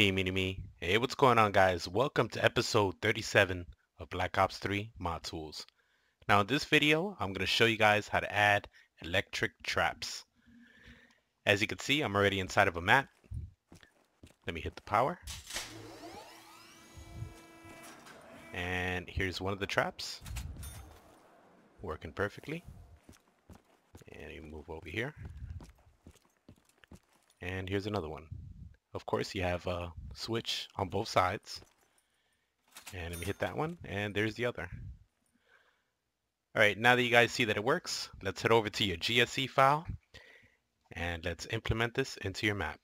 Me. Hey, what's going on, guys? Welcome to episode 37 of Black Ops 3 Mod Tools. Now in this video, I'm going to show you guys how to add electric traps. As you can see, I'm already inside of a map. Let me hit the power. And here's one of the traps. Working perfectly. And you move over here. And here's another one. Of course, you have a switch on both sides. And let me hit that one, and there's the other. Alright, now that you guys see that it works, let's head over to your GSC file, and let's implement this into your map.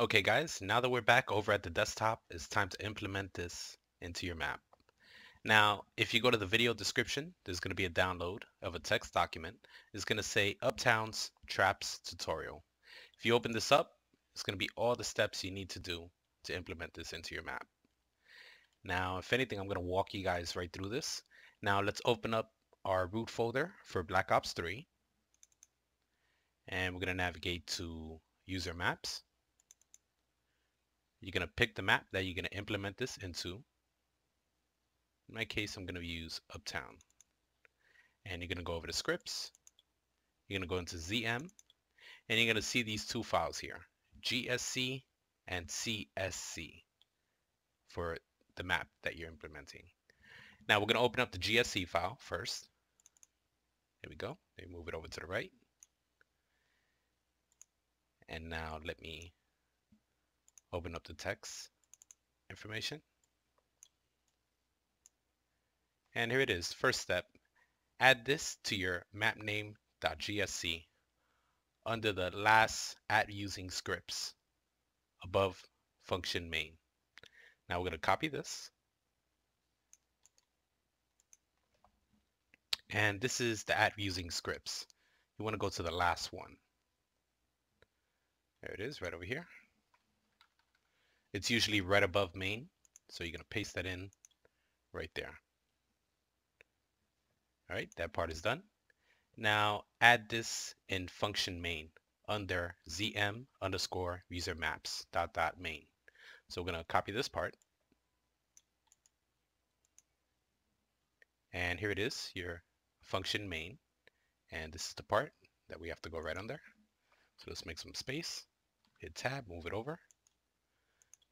Okay guys, now that we're back over at the desktop, it's time to implement this into your map. Now, if you go to the video description, there's going to be a download of a text document. It's going to say Uptown's Traps Tutorial. If you open this up, it's going to be all the steps you need to do to implement this into your map. Now, if anything, I'm going to walk you guys right through this. Now, let's open up our root folder for Black Ops 3. And we're going to navigate to User Maps. You're going to pick the map that you're going to implement this into. In my case, I'm going to use Uptown. And you're going to go over to scripts. You're going to go into ZM. And you're going to see these two files here, GSC and CSC, for the map that you're implementing. Now we're going to open up the GSC file first. There we go. Let me move it over to the right. And now let me open up the text information. And here it is, first step, add this to your mapname.gsc under the last at using scripts above function main. Now we're going to copy this. And this is the at using scripts. You want to go to the last one. There it is, right over here. It's usually right above main, so you're going to paste that in right there. Alright, that part is done. Now add this in function main under ZM underscore user maps ... main. So we're going to copy this part. And here it is, your function main. And this is the part that we have to go right under. So let's make some space. Hit tab, move it over.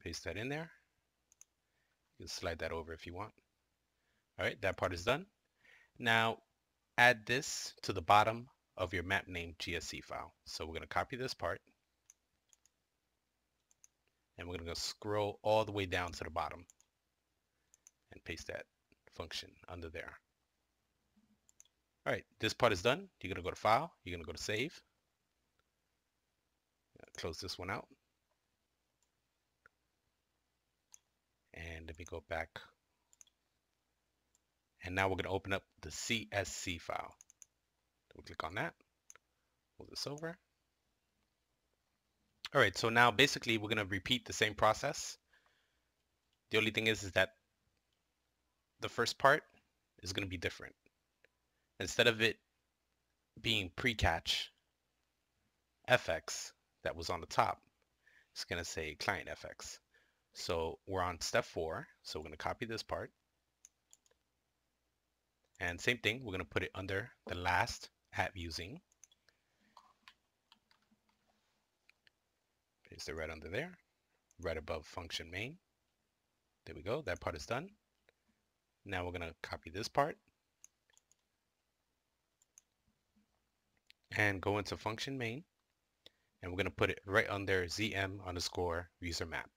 Paste that in there. You can slide that over if you want. Alright, that part is done. Now add this to the bottom of your map name GSC file. So we're going to copy this part and we're going to scroll all the way down to the bottom and paste that function under there. Alright, this part is done. You're going to go to file, you're going to go to save. Close this one out. And let me go back. And now we're going to open up the CSC file. We'll click on that. Move this over. Alright, so now basically we're going to repeat the same process. The only thing is that the first part is going to be different. Instead of it being pre-catch FX that was on the top, it's going to say client FX. So we're on step 4. So we're going to copy this part. And same thing, we're going to put it under the last at using. Paste it right under there, right above function main. There we go, that part is done. Now we're going to copy this part. And go into function main. And we're going to put it right under ZM underscore user map.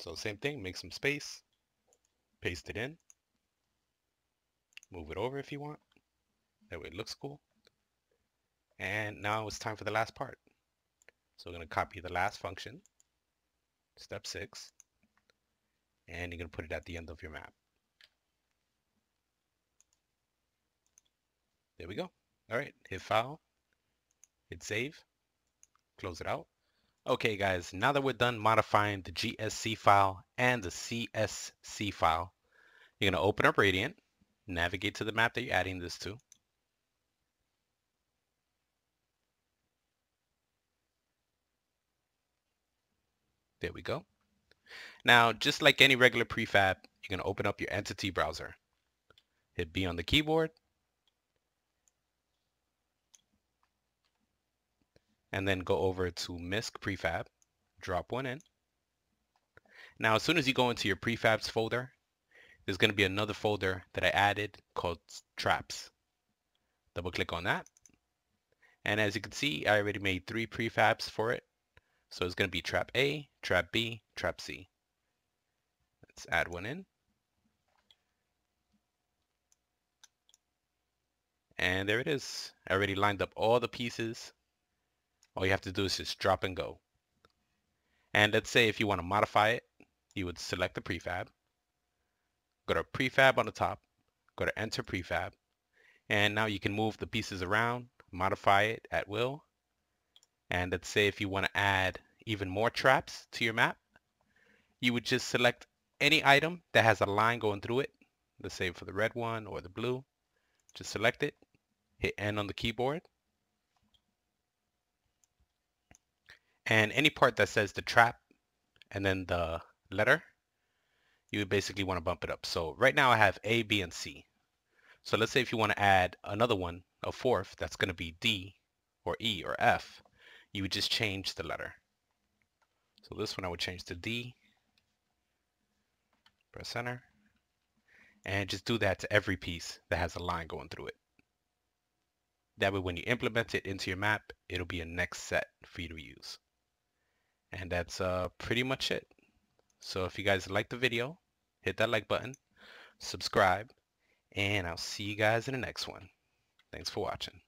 So same thing, make some space, paste it in. Move it over if you want. That way it looks cool. And now it's time for the last part. So we're going to copy the last function, step 6, and you're going to put it at the end of your map. There we go. Alright, hit file, hit save, close it out. Okay guys, now that we're done modifying the GSC file and the CSC file, you're going to open up Radiant. Navigate to the map that you're adding this to. There we go. Now, just like any regular prefab, you're going to open up your entity browser. Hit B on the keyboard. And then go over to Misc Prefab. Drop one in. Now, as soon as you go into your prefabs folder, there's going to be another folder that I added called Traps. Double click on that. And as you can see, I already made 3 prefabs for it. So it's going to be Trap A, Trap B, Trap C. Let's add one in. And there it is. I already lined up all the pieces. All you have to do is just drop and go. And let's say if you want to modify it, you would select the prefab. Go to Prefab on the top. Go to Enter Prefab. And now you can move the pieces around, modify it at will. And let's say if you want to add even more traps to your map, you would just select any item that has a line going through it. Let's say for the red one or the blue. Just select it. Hit N on the keyboard. And any part that says the trap and then the letter, you would basically want to bump it up. So right now I have A, B, and C. So let's say if you want to add another one, a fourth, that's going to be D or E or F. You would just change the letter. So this one I would change to D. Press enter. And just do that to every piece that has a line going through it. That way when you implement it into your map, it'll be a next set for you to use. And that's pretty much it. So if you guys like the video, hit that like button, subscribe, and I'll see you guys in the next one. Thanks for watching.